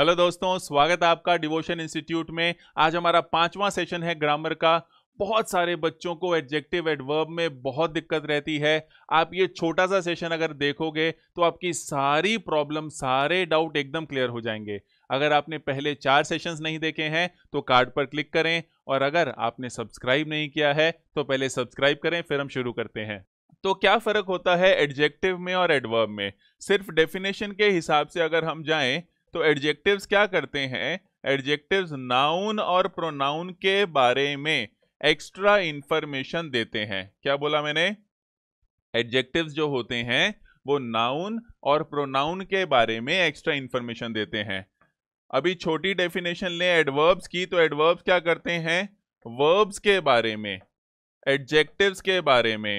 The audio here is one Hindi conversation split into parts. हेलो दोस्तों, स्वागत है आपका डिवोशन इंस्टीट्यूट में। आज हमारा 5वां सेशन है ग्रामर का। बहुत सारे बच्चों को एडजेक्टिव एडवर्ब में बहुत दिक्कत रहती है। आप ये छोटा सा सेशन अगर देखोगे तो आपकी सारी प्रॉब्लम, सारे डाउट एकदम क्लियर हो जाएंगे। अगर आपने पहले 4 सेशंस नहीं देखे हैं तो कार्ड पर क्लिक करें, और अगर आपने सब्सक्राइब नहीं किया है तो पहले सब्सक्राइब करें। फिर हम शुरू करते हैं। तो क्या फ़र्क होता है एडजेक्टिव में और एडवर्ब में? सिर्फ डेफिनेशन के हिसाब से अगर हम जाएं तो एडजेक्टिव्स क्या करते हैं? एडजेक्टिव्स नाउन और प्रोनाउन के बारे में एक्स्ट्रा इंफॉर्मेशन देते हैं। क्या बोला मैंने? एडजेक्टिव्स जो होते हैं वो नाउन और प्रोनाउन के बारे में एक्स्ट्रा इंफॉर्मेशन देते हैं। अभी छोटी डेफिनेशन लें एडवर्ब्स की, तो एडवर्ब्स क्या करते हैं? वर्ब्स के बारे में, एडजेक्टिव्स के बारे में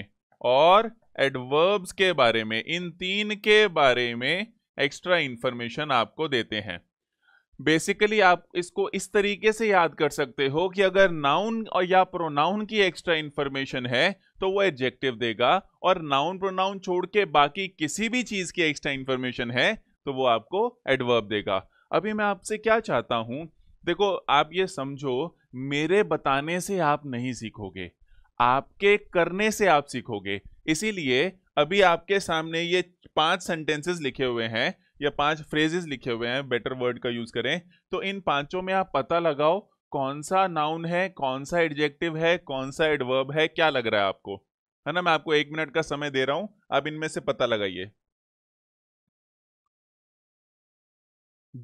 और एडवर्ब्स के बारे में, इन 3 के बारे में एक्स्ट्रा इंफॉर्मेशन आपको देते हैं। बेसिकली आप इसको इस तरीके से याद कर सकते हो कि अगर नाउन और या प्रोनाउन की एक्स्ट्रा इंफॉर्मेशन है तो वो एडजेक्टिव देगा, और नाउन प्रोनाउन छोड़ के बाकी किसी भी चीज़ की एक्स्ट्रा इंफॉर्मेशन है तो वो आपको एडवर्ब देगा। अभी मैं आपसे क्या चाहता हूँ, देखो आप ये समझो, मेरे बताने से आप नहीं सीखोगे, आपके करने से आप सीखोगे। इसीलिए अभी आपके सामने ये 5 सेंटेंसेस लिखे हुए हैं या 5 फ्रेजेस लिखे हुए हैं, बेटर वर्ड का यूज़ करें तो। इन 5 में आप पता लगाओ कौन सा नाउन है, कौन सा एडजेक्टिव है, कौन सा एडवर्ब है। क्या लग रहा है आपको? है ना, मैं आपको 1 मिनट का समय दे रहा हूं, आप इनमें से पता लगाइए।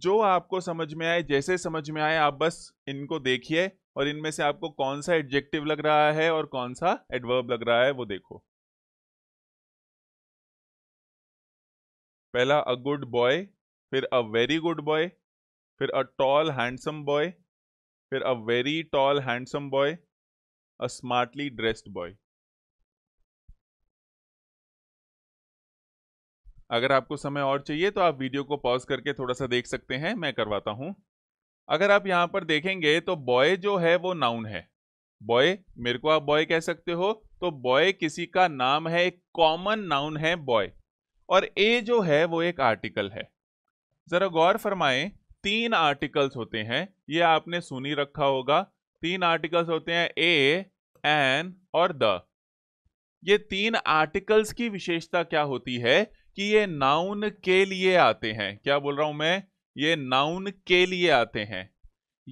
जो आपको समझ में आए, जैसे समझ में आए, आप बस इनको देखिए और इनमें से आपको कौन सा एडजेक्टिव लग रहा है और कौन सा एडवर्ब लग रहा है वो देखो। पहला अ गुड बॉय, फिर अ वेरी गुड बॉय, फिर अ टॉल हैंडसम बॉय, फिर a very tall handsome boy, a smartly dressed boy. अगर आपको समय और चाहिए तो आप वीडियो को पॉज करके थोड़ा सा देख सकते हैं, मैं करवाता हूं। अगर आप यहाँ पर देखेंगे तो बॉय जो है वो नाउन है। बॉय, मेरे को आप बॉय कह सकते हो, तो बॉय किसी का नाम है, एक कॉमन नाउन है बॉय। और ए जो है वो एक आर्टिकल है। ज़रा गौर फरमाएं, 3 आर्टिकल्स होते हैं, ये आपने सुनी रखा होगा। 3 आर्टिकल्स होते हैं, ए, एन और द। ये 3 आर्टिकल्स की विशेषता क्या होती है कि ये नाउन के लिए आते हैं। क्या बोल रहा हूँ मैं? ये नाउन के लिए आते हैं।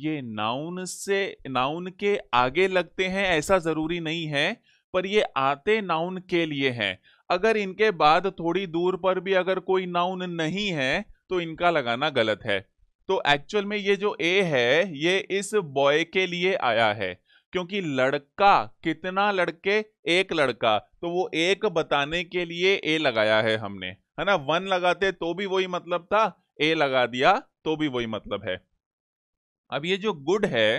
ये नाउन से, नाउन के आगे लगते हैं ऐसा ज़रूरी नहीं है, पर ये आते नाउन के लिए हैं। अगर इनके बाद थोड़ी दूर पर भी अगर कोई नाउन नहीं है तो इनका लगाना गलत है। तो एक्चुअल में ये जो ए है ये इस बॉय के लिए आया है, क्योंकि लड़का, कितना लड़के? एक लड़का, तो वो एक बताने के लिए ए लगाया है हमने, है ना। 1 लगाते तो भी वही मतलब था, ए लगा दिया तो भी वही मतलब है। अब ये जो गुड है,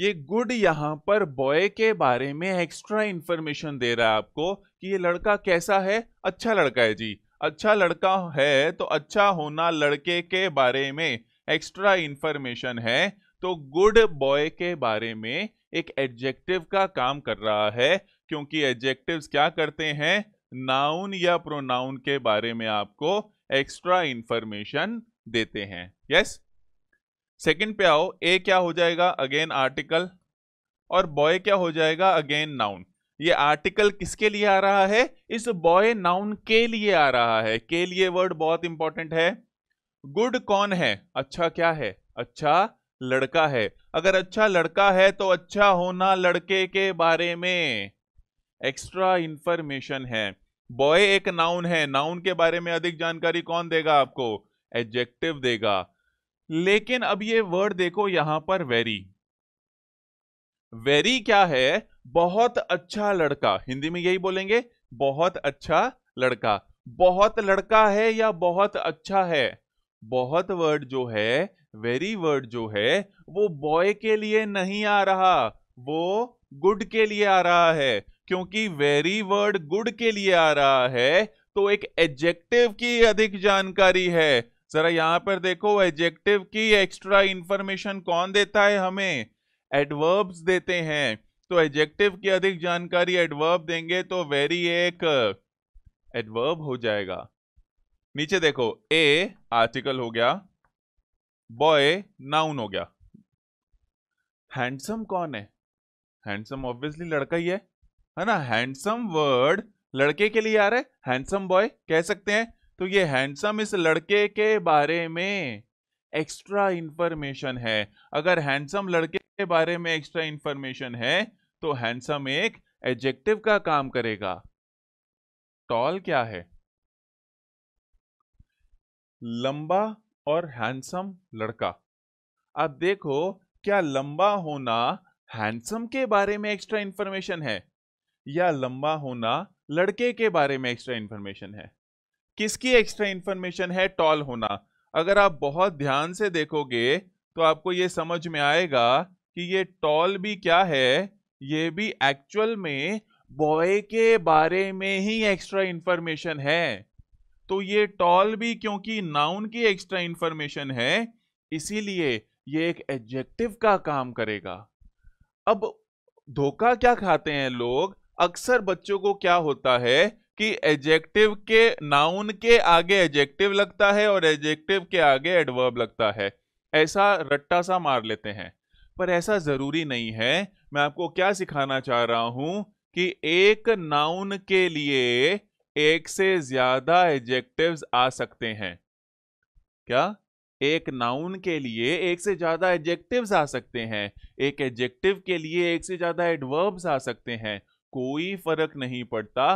ये गुड यहाँ पर बॉय के बारे में एक्स्ट्रा इंफॉर्मेशन दे रहा है आपको कि ये लड़का कैसा है, अच्छा लड़का है जी। अच्छा लड़का है तो अच्छा होना लड़के के बारे में एक्स्ट्रा इंफॉर्मेशन है। तो गुड बॉय के बारे में एक एडजेक्टिव का काम कर रहा है, क्योंकि एडजेक्टिव्स क्या करते हैं? नाउन या प्रोनाउन के बारे में आपको एक्स्ट्रा इंफॉर्मेशन देते हैं। यस। सेकंड पे आओ, ए क्या हो जाएगा? अगेन आर्टिकल, और बॉय क्या हो जाएगा? Again noun. ये आर्टिकल किसके लिए आ रहा है? इस बॉय नाउन के लिए आ रहा है। के लिए वर्ड बहुत इंपॉर्टेंट है। गुड कौन है? अच्छा क्या है? अच्छा लड़का है। अगर अच्छा लड़का है तो अच्छा होना लड़के के बारे में एक्स्ट्रा इंफॉर्मेशन है। बॉय एक नाउन है, नाउन के बारे में अधिक जानकारी कौन देगा आपको? एडजेक्टिव देगा। लेकिन अब ये वर्ड देखो यहां पर, वेरी। वेरी क्या है? बहुत अच्छा लड़का। हिंदी में यही बोलेंगे, बहुत अच्छा लड़का। बहुत लड़का है या बहुत अच्छा है? बहुत वर्ड जो है, वेरी वर्ड जो है, वो बॉय के लिए नहीं आ रहा, वो गुड के लिए आ रहा है। क्योंकि वेरी वर्ड गुड के लिए आ रहा है तो एक एडजेक्टिव की अधिक जानकारी है। जरा यहां पर देखो, एडजेक्टिव की एक्स्ट्रा इंफॉर्मेशन कौन देता है हमें? एडवर्ब्स देते हैं। तो एडजेक्टिव की अधिक जानकारी एडवर्ब देंगे, तो वेरी एक एडवर्ब हो जाएगा। नीचे देखो, ए आर्टिकल हो गया, बॉय नाउन हो गया। हैंडसम कौन है? हैंडसम ऑब्वियसली लड़का ही है ना। हैंडसम वर्ड लड़के के लिए आ रहा है, हैंडसम बॉय कह सकते हैं। तो ये हैंडसम इस लड़के के बारे में एक्स्ट्रा इंफॉर्मेशन है। अगर हैंडसम लड़के के बारे में एक्स्ट्रा इंफॉर्मेशन है तो हैंडसम एक एडजेक्टिव का काम करेगा। टॉल क्या है? लंबा और हैंडसम लड़का। आप देखो क्या लंबा होना हैंडसम के बारे में एक्स्ट्रा इंफॉर्मेशन है या लंबा होना लड़के के बारे में एक्स्ट्रा इंफॉर्मेशन है? किसकी एक्स्ट्रा इंफॉर्मेशन है? टॉल होना। अगर आप बहुत ध्यान से देखोगे तो आपको ये समझ में आएगा कि ये टॉल भी क्या है, ये भी एक्चुअल में बॉय के बारे में ही एक्स्ट्रा इंफॉर्मेशन है। तो ये टॉल भी क्योंकि नाउन की एक्स्ट्रा इंफॉर्मेशन है इसीलिए ये एक एडजेक्टिव का काम करेगा। अब धोखा क्या खाते हैं लोग, अक्सर बच्चों को क्या होता है कि एडजेक्टिव के नाउन के आगे एडजेक्टिव लगता है और एडजेक्टिव के आगे एडवर्ब लगता है, ऐसा रट्टा सा मार लेते हैं। पर ऐसा जरूरी नहीं है। मैं आपको क्या सिखाना चाह रहा हूं कि एक नाउन के लिए एक से ज्यादा एडजेक्टिव्स आ सकते हैं। क्या? एक नाउन के लिए एक से ज्यादा एडजेक्टिव्स आ सकते हैं, एक एडजेक्टिव के लिए एक से ज्यादा एडवर्ब्स आ सकते हैं। कोई फर्क नहीं पड़ता।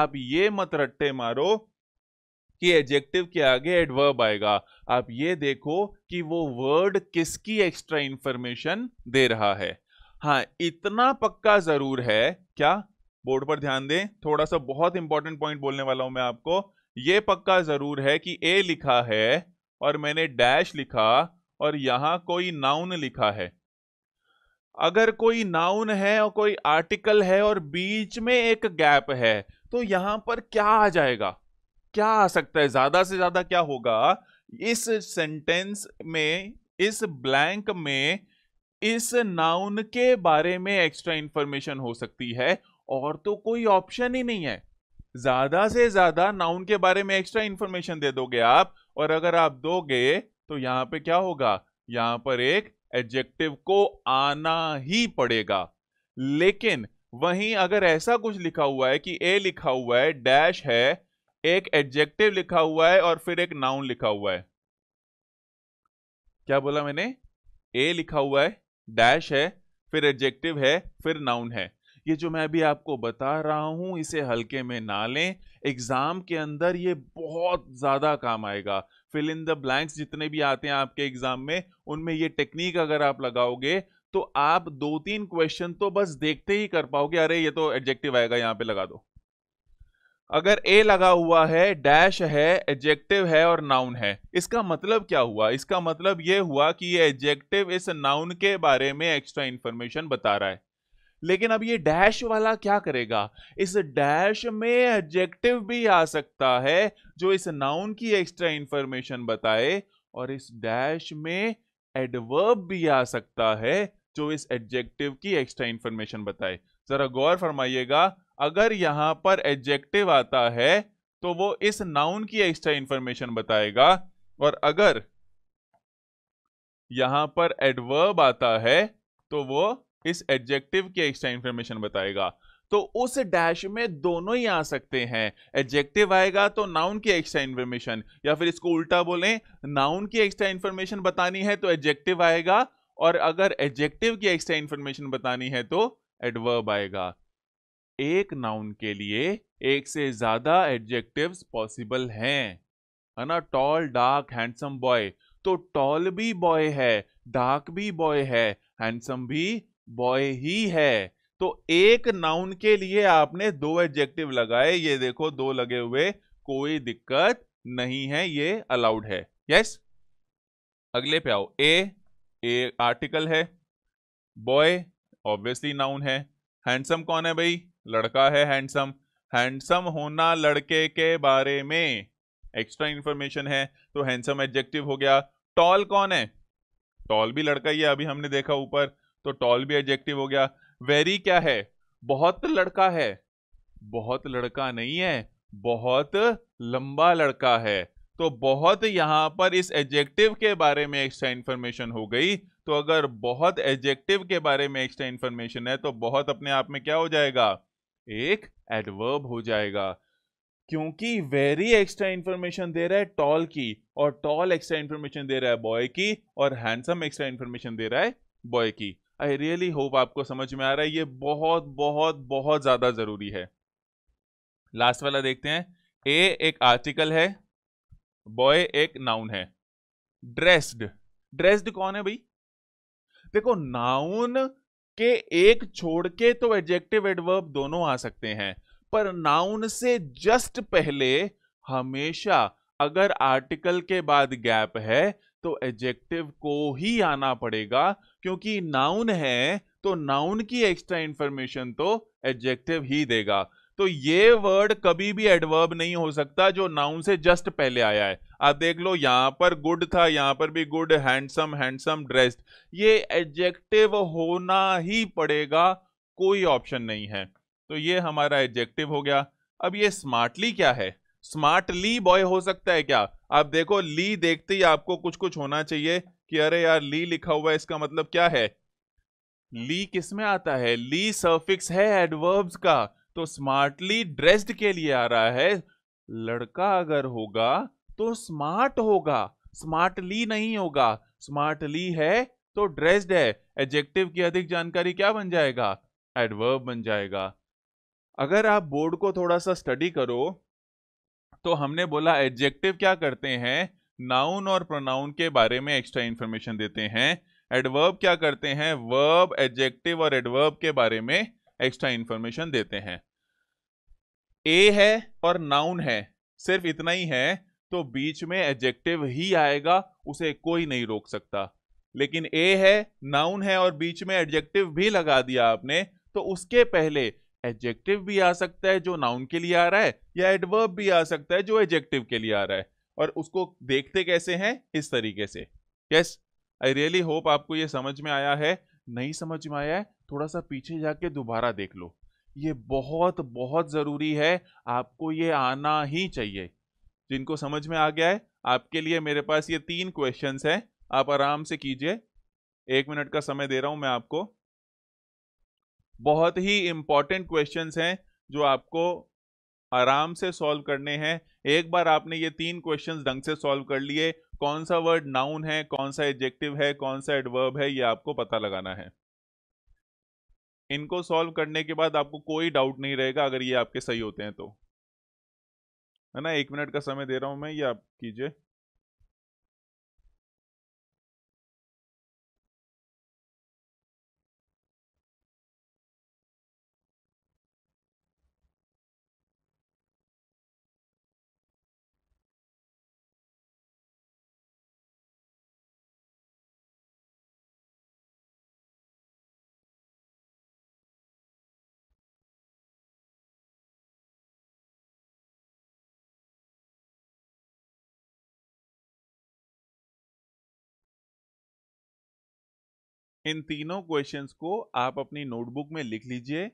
आप ये मत रट्टे मारो कि एडजेक्टिव के आगे एडवर्ब आएगा। आप ये देखो कि वो वर्ड किसकी एक्स्ट्रा इंफॉर्मेशन दे रहा है। हाँ, इतना पक्का जरूर है। क्या? बोर्ड पर ध्यान दें, थोड़ा सा बहुत इंपॉर्टेंट पॉइंट बोलने वाला हूं मैं आपको। ये पक्का जरूर है कि ए लिखा है और मैंने डैश लिखा और यहां कोई नाउन लिखा है। अगर कोई नाउन है और कोई आर्टिकल है और बीच में एक गैप है तो यहां पर क्या आ जाएगा? क्या आ सकता है? ज्यादा से ज्यादा क्या होगा? इस सेंटेंस में, इस ब्लैंक में, इस नाउन के बारे में एक्स्ट्रा इंफॉर्मेशन हो सकती है और तो कोई ऑप्शन ही नहीं है। ज्यादा से ज्यादा नाउन के बारे में एक्स्ट्रा इंफॉर्मेशन दे दोगे आप, और अगर आप दोगे तो यहां पे क्या होगा? यहां पर एक एडजेक्टिव को आना ही पड़ेगा। लेकिन वहीं अगर ऐसा कुछ लिखा हुआ है कि ए लिखा हुआ है, डैश है, एक एडजेक्टिव लिखा हुआ है और फिर एक नाउन लिखा हुआ है। क्या बोला मैंने? ए लिखा हुआ है, डैश है, फिर एडजेक्टिव है, फिर नाउन है। ये जो मैं अभी आपको बता रहा हूं इसे हल्के में ना लें। एग्जाम के अंदर ये बहुत ज्यादा काम आएगा। फिल इन द ब्लैंक्स जितने भी आते हैं आपके एग्जाम में, उनमें ये टेक्निक अगर आप लगाओगे तो आप 2-3 क्वेश्चन तो बस देखते ही कर पाओगे। अरे ये तो एडजेक्टिव आएगा, यहां पे लगा दो। अगर ए लगा हुआ है, डैश है, एडजेक्टिव है और नाउन है, इसका मतलब क्या हुआ? इसका मतलब ये हुआ कि ये एडजेक्टिव इस नाउन के बारे में एक्स्ट्रा इंफॉर्मेशन बता रहा है। लेकिन अब ये डैश वाला क्या करेगा? इस डैश में एडजेक्टिव भी आ सकता है जो इस नाउन की एक्स्ट्रा इंफॉर्मेशन बताए, और इस डैश में एडवर्ब भी आ सकता है जो इस एडजेक्टिव की एक्स्ट्रा इंफॉर्मेशन बताए। जरा गौर फरमाइएगा, अगर यहां पर एडजेक्टिव आता है तो वो इस नाउन की एक्स्ट्रा इंफॉर्मेशन बताएगा, और अगर यहां पर एडवर्ब आता है तो वो इस एडजेक्टिव की एक्स्ट्रा इंफॉर्मेशन बताएगा। तो उस डैश में दोनों ही आ सकते हैं। एडजेक्टिव आएगा तो नाउन की एक्स्ट्रा इंफॉर्मेशन, या फिर इसको उल्टा बोलें, नाउन की एक्स्ट्रा इंफॉर्मेशन बतानी है तो एडजेक्टिव आएगा, और अगर एडजेक्टिव की एक्स्ट्रा इंफॉर्मेशन बतानी है तो एडवर्ब आएगा। एक नाउन के लिए एक से ज्यादा एडजेक्टिव्स पॉसिबल हैं, है ना। Tall, dark, handsome, boy. तो टॉल भी बॉय है, डार्क भी बॉय है, हैंडसम भी बॉय ही है। तो एक नाउन के लिए आपने 2 एडजेक्टिव लगाए। ये देखो 2 लगे हुए, कोई दिक्कत नहीं है, ये अलाउड है। यस, अगले पे आओ। ए आर्टिकल है, बॉय ऑब्वियसली नाउन है, हैंडसम कौन है भाई? लड़का है हैंडसम। हैंडसम होना लड़के के बारे में एक्स्ट्रा इंफॉर्मेशन है तो हैंडसम एडजेक्टिव हो गया। टॉल कौन है? टॉल भी लड़का ही है, अभी हमने देखा ऊपर, तो टॉल भी एडजेक्टिव हो गया। वेरी क्या है? बहुत लड़का है, बहुत लड़का नहीं है, बहुत लंबा लड़का है। तो बहुत यहाँ पर इस एडजेक्टिव के बारे में एक्स्ट्रा इन्फॉर्मेशन हो गई। तो अगर बहुत एडजेक्टिव के बारे में एक्स्ट्रा इन्फॉर्मेशन है तो बहुत अपने आप में क्या हो जाएगा, एक एडवर्ब हो जाएगा। क्योंकि वेरी एक्स्ट्रा इन्फॉर्मेशन दे रहा है टॉल की, और टॉल एक्स्ट्रा इन्फॉर्मेशन दे रहा है बॉय की, और हैंडसम एक्स्ट्रा इन्फॉर्मेशन दे रहा है बॉय की। आई रियली होप आपको समझ में आ रहा है, ये बहुत बहुत बहुत ज्यादा जरूरी है। लास्ट वाला देखते हैं, ए एक आर्टिकल है, बॉय एक नाउन है। ड्रेस्ड, ड्रेस्ड कौन है भाई? देखो नाउन के एक छोड़ के तो एडजेक्टिव एडवर्ब दोनों आ सकते हैं, पर नाउन से जस्ट पहले हमेशा अगर आर्टिकल के बाद गैप है तो एडजेक्टिव को ही आना पड़ेगा, क्योंकि नाउन है तो नाउन की एक्स्ट्रा इंफॉर्मेशन तो एडजेक्टिव ही देगा। तो ये वर्ड कभी भी एडवर्ब नहीं हो सकता जो नाउन से जस्ट पहले आया है। आप देख लो, यहां पर गुड था, यहां पर भी गुड, हैंडसम, हैंडसम, ड्रेस्ड, ये एडजेक्टिव होना ही पड़ेगा, कोई ऑप्शन नहीं है। तो ये हमारा एडजेक्टिव हो गया। अब ये स्मार्टली क्या है? स्मार्टली बॉय हो सकता है क्या? आप देखो ली देखते ही आपको कुछ कुछ होना चाहिए कि अरे यार ली लिखा हुआ है, इसका मतलब क्या है? ली किस में आता है? ली सर्फिक्स है एडवर्ब्स का। तो स्मार्टली ड्रेस्ड के लिए आ रहा है। लड़का अगर होगा तो स्मार्ट होगा, स्मार्टली नहीं होगा। स्मार्टली है तो ड्रेस्ड है। एडजेक्टिव की अधिक जानकारी क्या बन जाएगा? एडवर्ब बन जाएगा। अगर आप बोर्ड को थोड़ा सा स्टडी करो तो हमने बोला एडजेक्टिव क्या करते हैं? नाउन और प्रोनाउन के बारे में एक्स्ट्रा इंफॉर्मेशन देते हैं। एडवर्ब क्या करते हैं? वर्ब, एडजेक्टिव और एडवर्ब के बारे में एक्स्ट्रा इंफॉर्मेशन देते हैं। ए है और नाउन है, सिर्फ इतना ही है, तो बीच में एडजेक्टिव ही आएगा, उसे कोई नहीं रोक सकता। लेकिन ए है, नाउन है और बीच में एडजेक्टिव भी लगा दिया आपने, तो उसके पहले एडजेक्टिव भी आ सकता है जो नाउन के लिए आ रहा है, या एडवर्ब भी आ सकता है जो एडजेक्टिव के लिए आ रहा है। और उसको देखते कैसे हैं? इस तरीके से। यस, आई रियली होप आपको ये समझ में आया है। नहीं समझ में आया है थोड़ा सा पीछे जाके दोबारा देख लो। ये बहुत बहुत ज़रूरी है, आपको ये आना ही चाहिए। जिनको समझ में आ गया है आपके लिए मेरे पास ये 3 क्वेश्चंस हैं, आप आराम से कीजिए। 1 मिनट का समय दे रहा हूँ मैं आपको। बहुत ही इंपॉर्टेंट क्वेश्चंस हैं जो आपको आराम से सॉल्व करने हैं। एक बार आपने ये 3 क्वेश्चंस ढंग से सॉल्व कर लिए, कौन सा वर्ड नाउन है, कौन सा एडजेक्टिव है, कौन सा एडवर्ब है, ये आपको पता लगाना है। इनको सॉल्व करने के बाद आपको कोई डाउट नहीं रहेगा अगर ये आपके सही होते हैं तो, है ना। 1 मिनट का समय दे रहा हूं मैं, ये आप कीजिए। इन तीनों क्वेश्चंस को आप अपनी नोटबुक में लिख लीजिए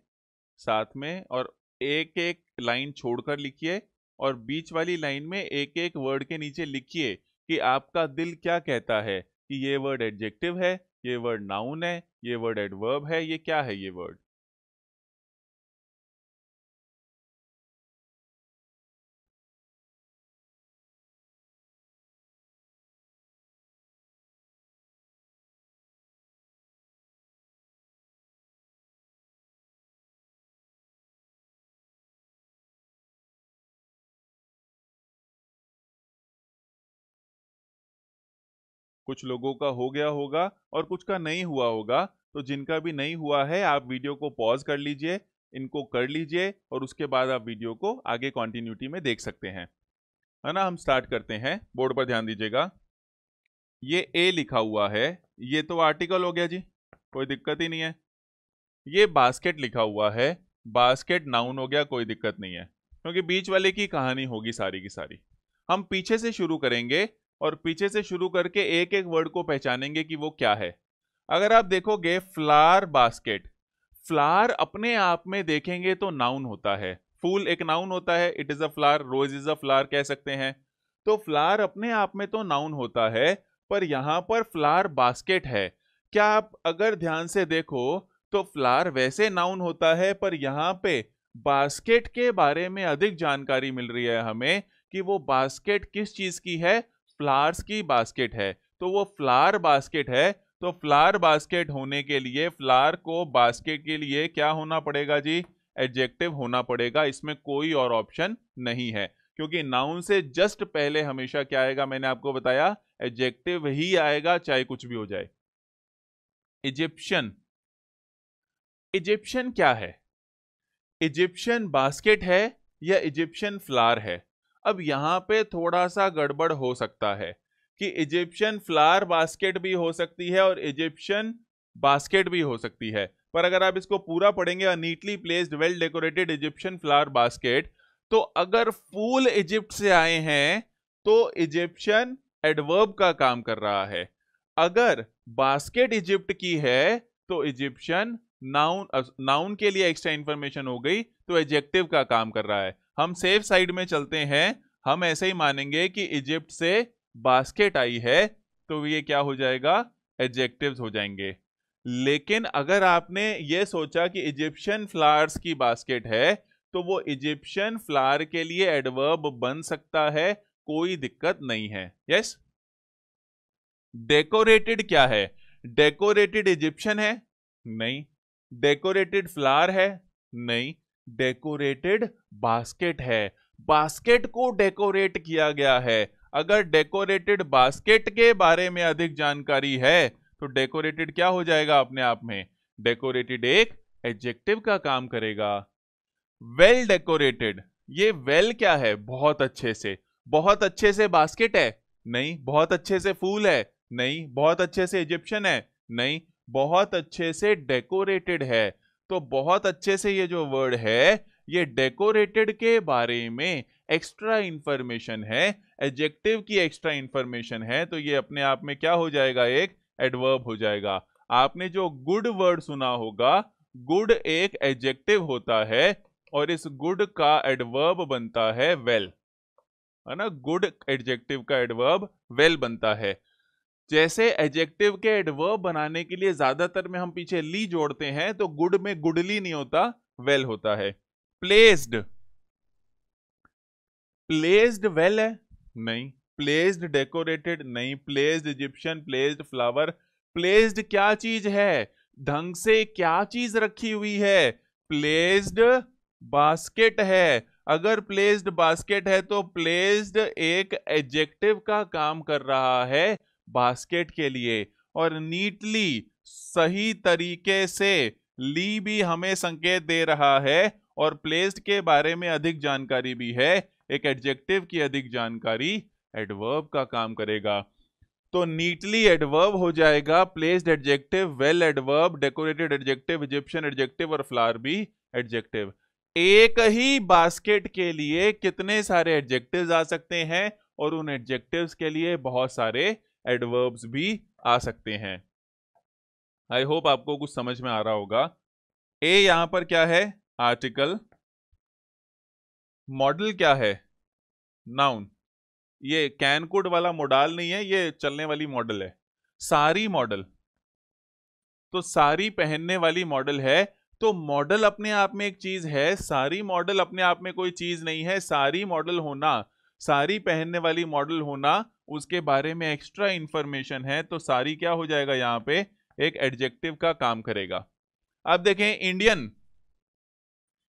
साथ में, और एक एक लाइन छोड़कर लिखिए, और बीच वाली लाइन में एक एक वर्ड के नीचे लिखिए कि आपका दिल क्या कहता है कि ये वर्ड एडजेक्टिव है, ये वर्ड नाउन है, ये वर्ड एडवर्ब है, ये क्या है ये वर्ड। कुछ लोगों का हो गया होगा और कुछ का नहीं हुआ होगा, तो जिनका भी नहीं हुआ है आप वीडियो को पॉज कर लीजिए, इनको कर लीजिए, और उसके बाद आप वीडियो को आगे कंटिन्यूटी में देख सकते हैं, है ना। हम स्टार्ट करते हैं, बोर्ड पर ध्यान दीजिएगा। ये ए लिखा हुआ है, ये तो आर्टिकल हो गया जी, कोई दिक्कत ही नहीं है। ये बास्केट लिखा हुआ है, बास्केट नाउन हो गया, कोई दिक्कत नहीं है, क्योंकि बीच वाले की कहानी होगी सारी की सारी। हम पीछे से शुरू करेंगे और पीछे से शुरू करके एक एक वर्ड को पहचानेंगे कि वो क्या है। अगर आप देखोगे फ्लावर बास्केट, फ्लावर अपने आप में देखेंगे तो नाउन होता है, फूल एक नाउन होता है, it is a flower, rose is a flower कह सकते हैं। तो फ्लावर अपने आप में तो नाउन होता है, पर यहाँ पर फ्लावर बास्केट है। क्या आप अगर ध्यान से देखो तो फ्लावर वैसे नाउन होता है, पर यहाँ पे बास्केट के बारे में अधिक जानकारी मिल रही है हमें कि वो बास्केट किस चीज़ की है, फ्लावर्स की बास्केट है। तो वो फ्लावर बास्केट है, तो फ्लावर बास्केट होने के लिए, फ्लावर को बास्केट के लिए क्या होना पड़ेगा जी, एडजेक्टिव होना पड़ेगा। इसमें कोई और ऑप्शन नहीं है, क्योंकि नाउन से जस्ट पहले हमेशा क्या आएगा, मैंने आपको बताया एडजेक्टिव ही आएगा, चाहे कुछ भी हो जाए। इजिप्शियन, इजिप्शियन क्या है, इजिप्शियन बास्केट है या इजिप्शियन फ्लावर है। अब यहाँ पे थोड़ा सा गड़बड़ हो सकता है कि इजिप्शियन फ्लावर बास्केट भी हो सकती है और इजिप्शियन बास्केट भी हो सकती है, पर अगर आप इसको पूरा पढ़ेंगे, a neatly placed well decorated Egyptian flower basket, तो अगर फूल इजिप्ट से आए हैं तो इजिप्शियन एडवर्ब का काम कर रहा है, अगर बास्केट इजिप्ट की है तो इजिप्शियन नाउन के लिए एक्स्ट्रा इंफॉर्मेशन हो गई, तो एडजेक्टिव का काम कर रहा है। हम सेफ साइड में चलते हैं, हम ऐसे ही मानेंगे कि इजिप्ट से बास्केट आई है, तो ये क्या हो जाएगा, एडजेक्टिव्स हो जाएंगे। लेकिन अगर आपने ये सोचा कि इजिप्शियन फ्लावर्स की बास्केट है, तो वो इजिप्शियन फ्लावर के लिए एडवर्ब बन सकता है, कोई दिक्कत नहीं है। यस, डेकोरेटेड क्या है, डेकोरेटेड इजिप्शियन है, नहीं। डेकोरेटेड फ्लावर है, नहीं। डेकोरेटेड बास्केट है, बास्केट को डेकोरेट किया गया है। अगर डेकोरेटेड बास्केट के बारे में अधिक जानकारी है तो डेकोरेटेड क्या हो जाएगा अपने आप में, डेकोरेटेड एक एडजेक्टिव का काम करेगा। वेल डेकोरेटेड, ये वेल क्या है, बहुत अच्छे से। बहुत अच्छे से बास्केट है, नहीं। बहुत अच्छे से फूल है, नहीं। बहुत अच्छे से इजिप्शियन है, नहीं। बहुत अच्छे से डेकोरेटेड है। तो बहुत अच्छे से ये जो वर्ड है, ये डेकोरेटेड के बारे में एक्स्ट्रा इंफॉर्मेशन है, एडजेक्टिव की एक्स्ट्रा इंफॉर्मेशन है, तो ये अपने आप में क्या हो जाएगा, एक एडवर्ब हो जाएगा। आपने जो गुड वर्ड सुना होगा, गुड एक एडजेक्टिव होता है और इस गुड का एडवर्ब बनता है वेल, है ना। गुड एडजेक्टिव का एडवर्ब वेल बनता है। जैसे एडजेक्टिव के एडवर्ब बनाने के लिए ज्यादातर में हम पीछे ली जोड़ते हैं, तो गुड में गुडली नहीं होता, वेल होता है। प्लेस्ड, प्लेस्ड वेल है, नहीं। प्लेस्ड डेकोरेटेड, नहीं। Placed Egyptian, placed flower, placed क्या चीज है, ढंग से क्या चीज रखी हुई है, प्लेस्ड बास्केट है। अगर प्लेस्ड बास्केट है तो प्लेस्ड एक एडजेक्टिव का काम कर रहा है बास्केट के लिए। और नीटली, सही तरीके से, ली भी हमें संकेत दे रहा है और प्लेस्ड के बारे में अधिक जानकारी भी है, एक एडजेक्टिव की अधिक जानकारी एडवर्ब का काम करेगा। तो नीटली एडवर्ब हो जाएगा, placed adjective, well adverb, decorated adjective, Egyptian adjective और फ्लावर भी एडजेक्टिव। एक ही बास्केट के लिए कितने सारे एडजेक्टिव्स आ सकते हैं और उन एडजेक्टिव्स के लिए बहुत सारे एडवर्ब्स भी आ सकते हैं। आई होप आपको कुछ समझ में आ रहा होगा। ए यहां पर क्या है, आर्टिकल। मॉडल क्या है, नाउन। ये कैन कुड वाला मॉडल नहीं है, ये चलने वाली मॉडल है। सारी मॉडल, तो सारी पहनने वाली मॉडल है। तो मॉडल अपने आप में एक चीज है, सारी मॉडल अपने आप में कोई चीज नहीं है। सारी मॉडल होना, सारी पहनने वाली मॉडल होना, उसके बारे में एक्स्ट्रा इंफॉर्मेशन है, तो सारी क्या हो जाएगा यहाँ पे, एक एडजेक्टिव का काम करेगा। अब देखें इंडियन,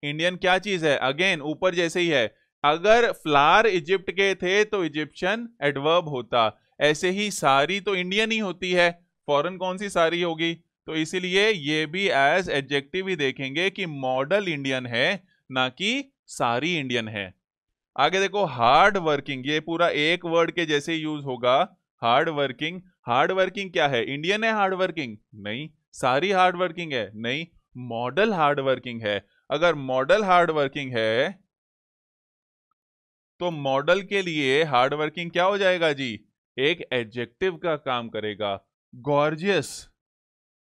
इंडियन क्या चीज है, अगेन ऊपर जैसे ही है। अगर फ्लावर इजिप्ट के थे तो इजिप्शियन एडवर्ब होता, ऐसे ही सारी तो इंडियन ही होती है, फॉरेन कौन सी सारी होगी, तो इसीलिए ये भी एज एडजेक्टिव ही देखेंगे कि मॉडल इंडियन है, ना कि सारी इंडियन है। आगे देखो हार्ड वर्किंग, ये पूरा एक वर्ड के जैसे यूज होगा, हार्ड वर्किंग। हार्ड वर्किंग क्या है, इंडियन है हार्ड वर्किंग, नहीं। सारी हार्ड वर्किंग है, नहीं। मॉडल हार्ड वर्किंग है, अगर मॉडल हार्ड वर्किंग है तो मॉडल के लिए हार्ड वर्किंग क्या हो जाएगा जी, एक एडजेक्टिव का काम करेगा। गॉर्जियस,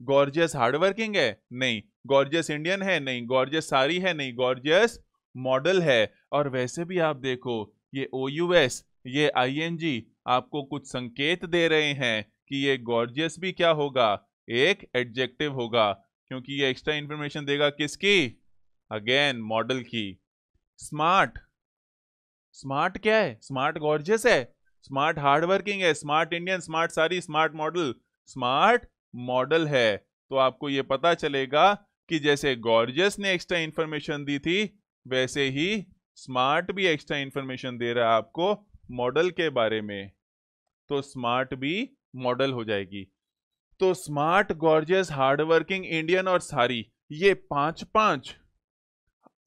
गॉर्जियस हार्ड वर्किंग है, नहीं। गॉर्जियस इंडियन है, नहीं। गॉर्जियस सारी है, नहीं। गॉर्जियस मॉडल है। और वैसे भी आप देखो, ये OUS ये आईएनजी आपको कुछ संकेत दे रहे हैं कि ये गॉर्जियस भी क्या होगा, एक एडजेक्टिव होगा, क्योंकि ये एक्स्ट्रा इंफॉर्मेशन देगा किसकी, अगेन मॉडल की। स्मार्ट, स्मार्ट क्या है, स्मार्ट गॉर्जियस है, स्मार्ट हार्ड वर्किंग है, smart Indian, smart sari, smart model, smart model है। तो आपको ये पता चलेगा कि जैसे गॉर्जियस ने एक्स्ट्रा इंफॉर्मेशन दी थी वैसे ही स्मार्ट भी एक्स्ट्रा इंफॉर्मेशन दे रहा है आपको मॉडल के बारे में, तो स्मार्ट भी मॉडल हो जाएगी। तो स्मार्ट, गॉर्जियस, हार्डवर्किंग, इंडियन और सारी, ये पांच पांच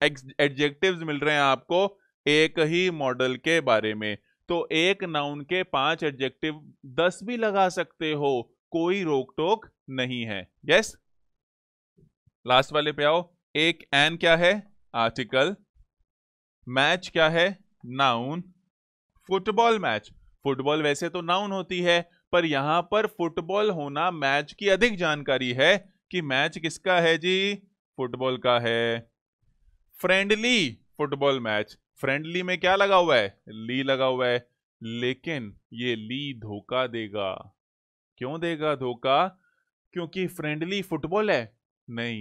एडजेक्टिव्स मिल रहे हैं आपको एक ही मॉडल के बारे में। तो एक नाउन के 5 एडजेक्टिव 10 भी लगा सकते हो, कोई रोक टोक नहीं है। यस, लास्ट वाले पे आओ। एक एन क्या है, आर्टिकल। मैच क्या है, नाउन। फुटबॉल मैच, फुटबॉल वैसे तो नाउन होती है पर यहां पर फुटबॉल होना मैच की अधिक जानकारी है कि मैच किसका है जी, फुटबॉल का है। फ्रेंडली फुटबॉल मैच, फ्रेंडली में क्या लगा हुआ है, ली लगा हुआ है, लेकिन ये ली धोखा देगा। क्यों देगा धोखा, क्योंकि फ्रेंडली फुटबॉल है नहीं,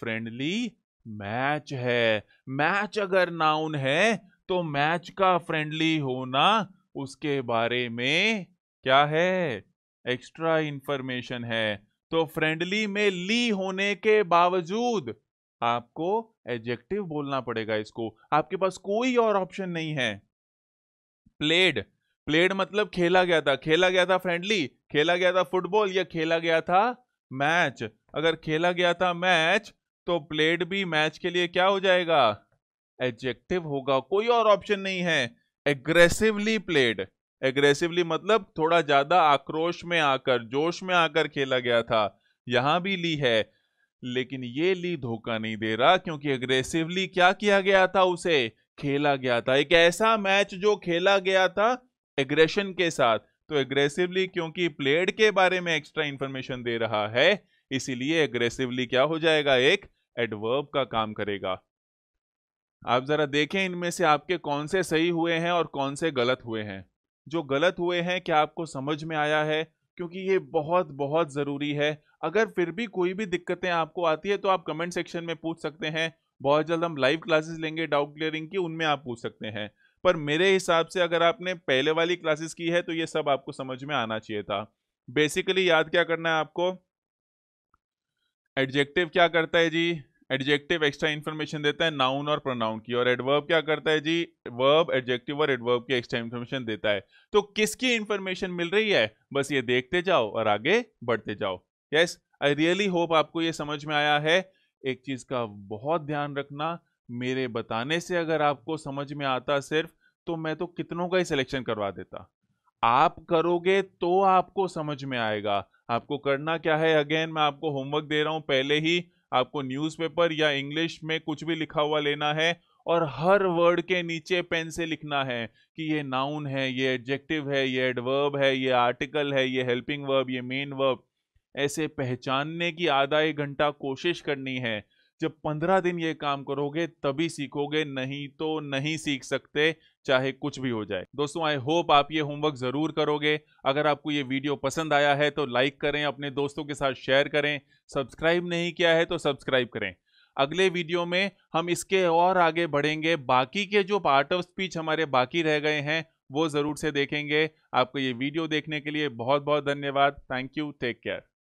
फ्रेंडली मैच है। मैच अगर नाउन है तो मैच का फ्रेंडली होना उसके बारे में क्या है, एक्स्ट्रा इंफॉर्मेशन है। तो फ्रेंडली में ली होने के बावजूद आपको एडजेक्टिव बोलना पड़ेगा इसको, आपके पास कोई और ऑप्शन नहीं है। प्लेड, प्लेड मतलब खेला गया था, खेला गया था फ्रेंडली, खेला गया था फुटबॉल, या खेला गया था मैच। अगर खेला गया था मैच तो प्लेड भी मैच के लिए क्या हो जाएगा, एडजेक्टिव होगा, कोई और ऑप्शन नहीं है। एग्रेसिवली प्लेड, एग्रेसिवली मतलब थोड़ा ज्यादा आक्रोश में आकर, जोश में आकर खेला गया था। यहां भी ली है लेकिन ये ली धोखा नहीं दे रहा, क्योंकि एग्रेसिवली क्या किया गया था, उसे खेला गया था, एक ऐसा मैच जो खेला गया था एग्रेशन के साथ। तो एग्रेसिवली क्योंकि प्लेड के बारे में एक्स्ट्रा इंफॉर्मेशन दे रहा है इसीलिए एग्रेसिवली क्या हो जाएगा, एक एडवर्ब का काम करेगा। आप जरा देखें इनमें से आपके कौन से सही हुए हैं और कौन से गलत हुए हैं। जो गलत हुए हैं क्या आपको समझ में आया है, क्योंकि ये बहुत बहुत ज़रूरी है। अगर फिर भी कोई भी दिक्कतें आपको आती है तो आप कमेंट सेक्शन में पूछ सकते हैं। बहुत जल्द हम लाइव क्लासेस लेंगे डाउट क्लियरिंग की, उनमें आप पूछ सकते हैं। पर मेरे हिसाब से अगर आपने पहले वाली क्लासेस की है तो ये सब आपको समझ में आना चाहिए था। बेसिकली याद क्या करना है आपको, एडजेक्टिव क्या करता है जी, एडजेक्टिव एक्स्ट्रा इंफॉर्मेशन देता है नाउन और प्रोनाउन की, और एडवर्ब क्या करता है जी, वर्ब, एडजेक्टिव और एडवर्ब की एक्स्ट्रा इंफॉर्मेशन देता है। तो किसकी इंफॉर्मेशन मिल रही है बस ये देखते जाओ और आगे बढ़ते जाओ। यस, आई रियली होप आपको ये समझ में आया है। एक चीज का बहुत ध्यान रखना, मेरे बताने से अगर आपको समझ में आता सिर्फ, तो मैं तो कितनों का ही सिलेक्शन करवा देता। आप करोगे तो आपको समझ में आएगा। आपको करना क्या है, अगेन मैं आपको होमवर्क दे रहा हूं, पहले ही आपको न्यूज़पेपर या इंग्लिश में कुछ भी लिखा हुआ लेना है और हर वर्ड के नीचे पेन से लिखना है कि ये नाउन है, ये एडजेक्टिव है, ये एडवर्ब है, ये आर्टिकल है, ये हेल्पिंग वर्ब, ये मेन वर्ब। ऐसे पहचानने की आधा एक घंटा कोशिश करनी है। जब 15 दिन ये काम करोगे तभी सीखोगे, नहीं तो नहीं सीख सकते चाहे कुछ भी हो जाए। दोस्तों आई होप आप ये होमवर्क ज़रूर करोगे। अगर आपको ये वीडियो पसंद आया है तो लाइक करें, अपने दोस्तों के साथ शेयर करें, सब्सक्राइब नहीं किया है तो सब्सक्राइब करें। अगले वीडियो में हम इसके और आगे बढ़ेंगे, बाकी के जो पार्ट ऑफ स्पीच हमारे बाकी रह गए हैं वो ज़रूर से देखेंगे। आपको ये वीडियो देखने के लिए बहुत बहुत धन्यवाद। Thank you, take care.